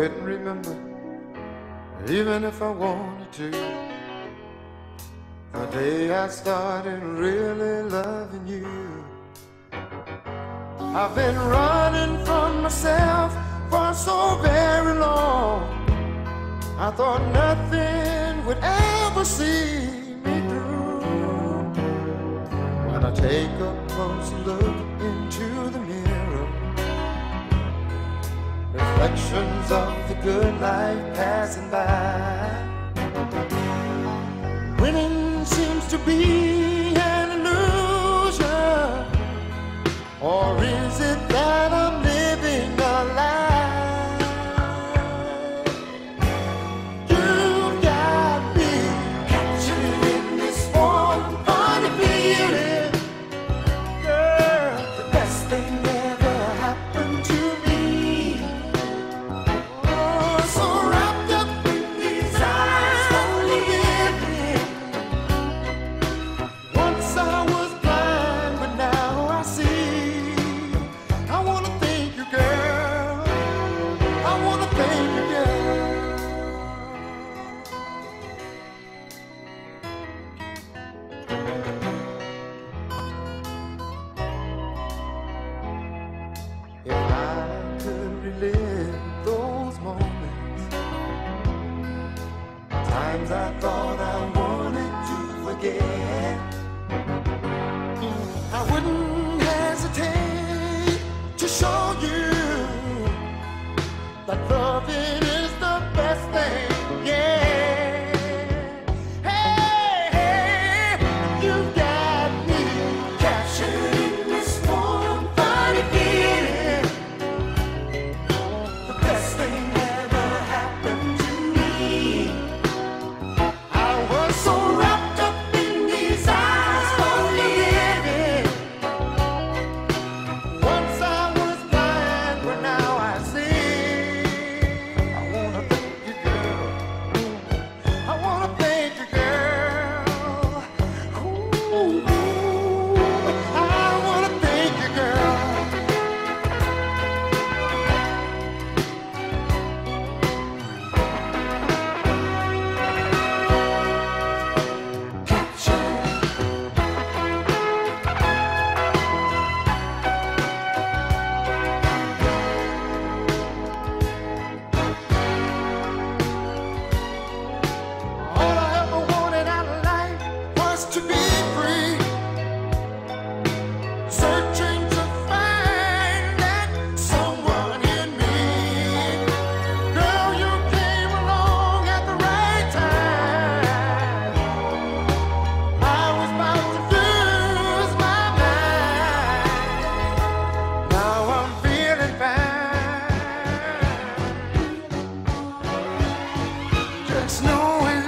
couldn't remember, even if I wanted to, the day I started really loving you. I've been running from myself for so very long. I thought nothing would ever see me through. When I take a close look into the mirror, reflections of the good life passing by. Winning seems to be an illusion, or is it that I'm living a lie? It's no way.